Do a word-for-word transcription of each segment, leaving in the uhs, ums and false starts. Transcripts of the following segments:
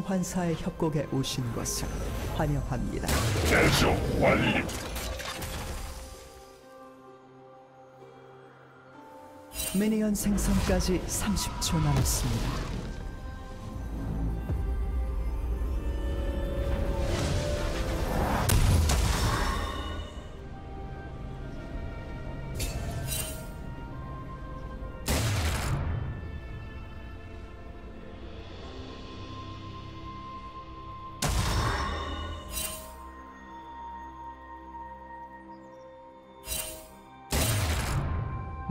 해소환사의 협곡에 오신 것을 환영합니다. 해소 완료. 미니언 생성까지 삼십 초 남았습니다.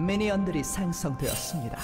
미니언들이 생성되었습니다.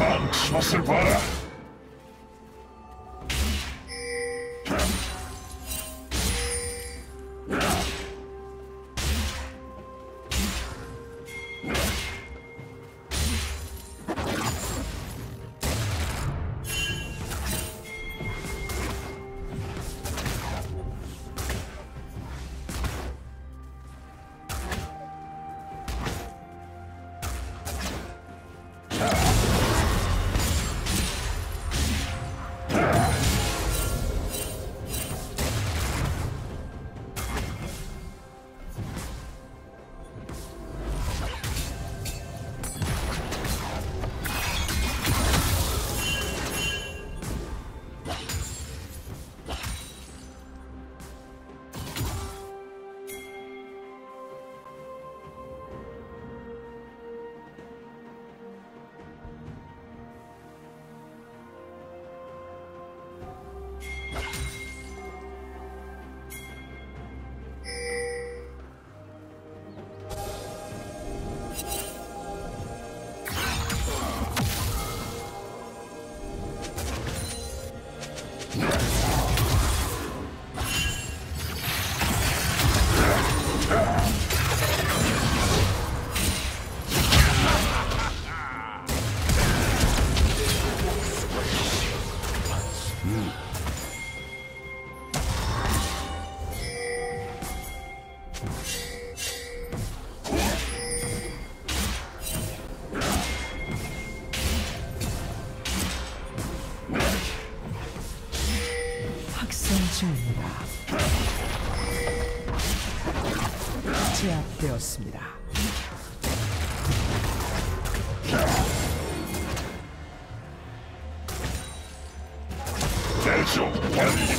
멈추었을 바라. 제압되었습니다. 대중 관리.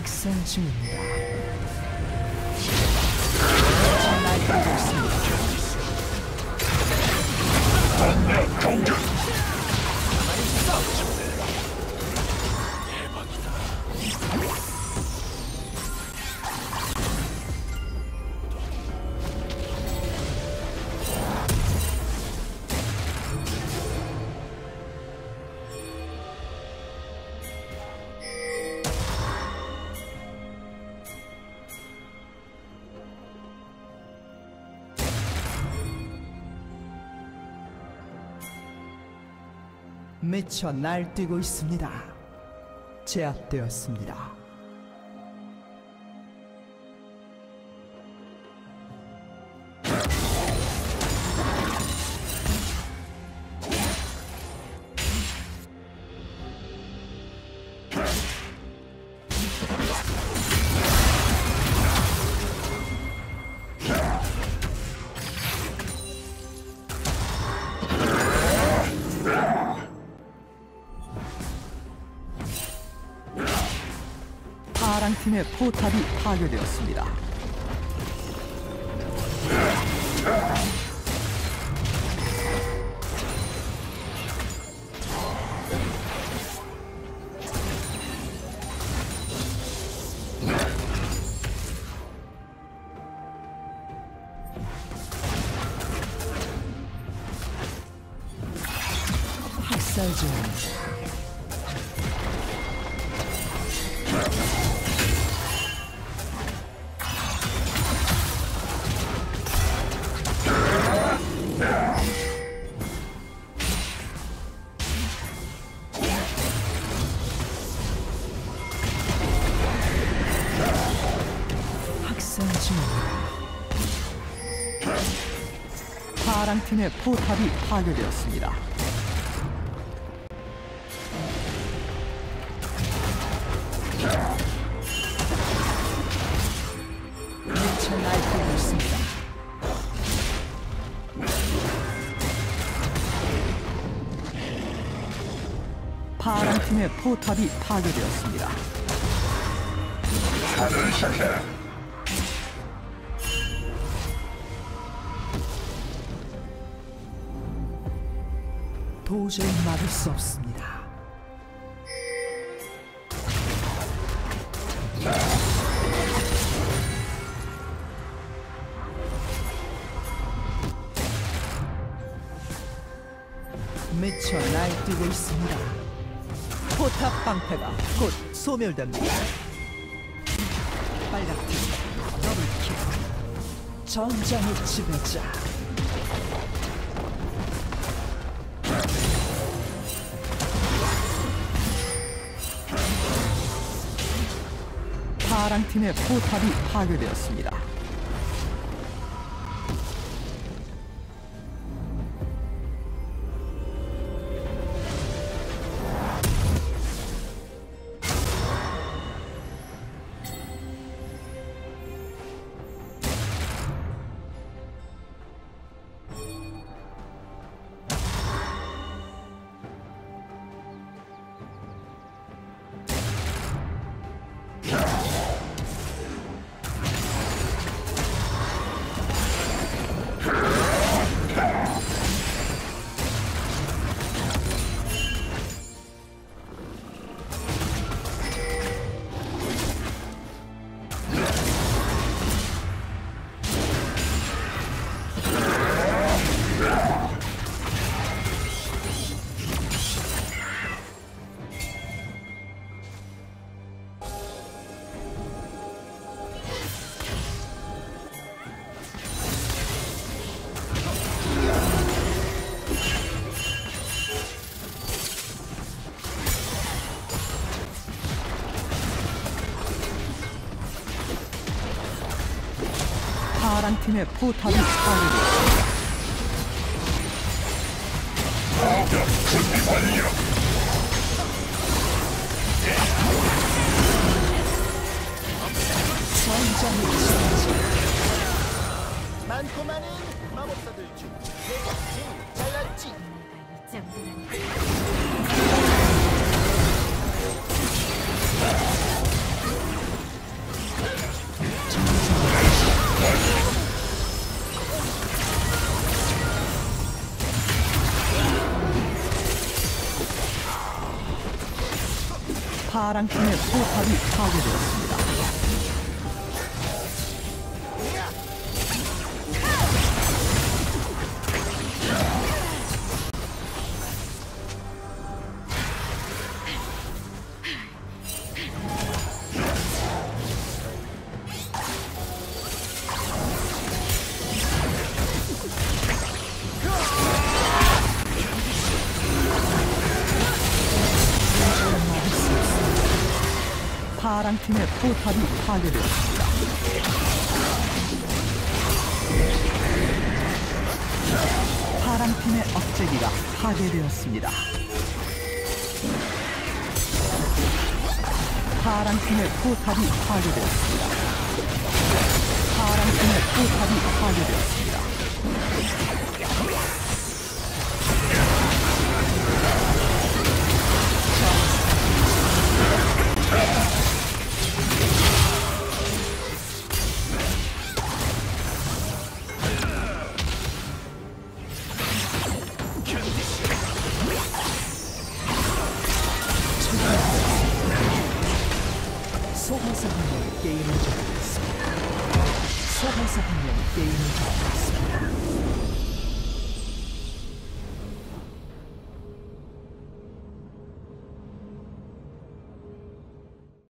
학생 중입니다. 정말 반갑습니다. 반대 공격! 미쳐 날뛰고 있습니다. 제압되었습니다. 상팀의 포탑이 파괴되었습니다. 학살 중입니다. 파랑팀의 포탑이 파괴되었습니다. 미쳐 날뛰고 있습니다. 파랑팀의 포탑이 파괴되었습니다. 차를 시작해. 도저히 막을 수 없습니다. 미쳐 날뛰고 있습니다. 포탑 방패가 곧 소멸됩니다. 빨갛게 더블킥. 전장의 지배자. 파랑팀의 포탑이 파괴되었습니다. 파랑팀의 포탑이 파괴되었습니다. 많고 많은 마법사들 중 내가 제일 잘났지. 파랑팀의 포탑이 파괴되었습니다. 파랑팀의 포탑이 파괴되었습니다. 파랑팀의 억제기가 파괴되었습니다. 파랑팀의 포탑이 파괴되었습니다. 파랑팀의 포탑이 파괴되었습니다. 자, 소방사 분명 게임을 접했습니다. 소방사 분명 게임을 접했습니다.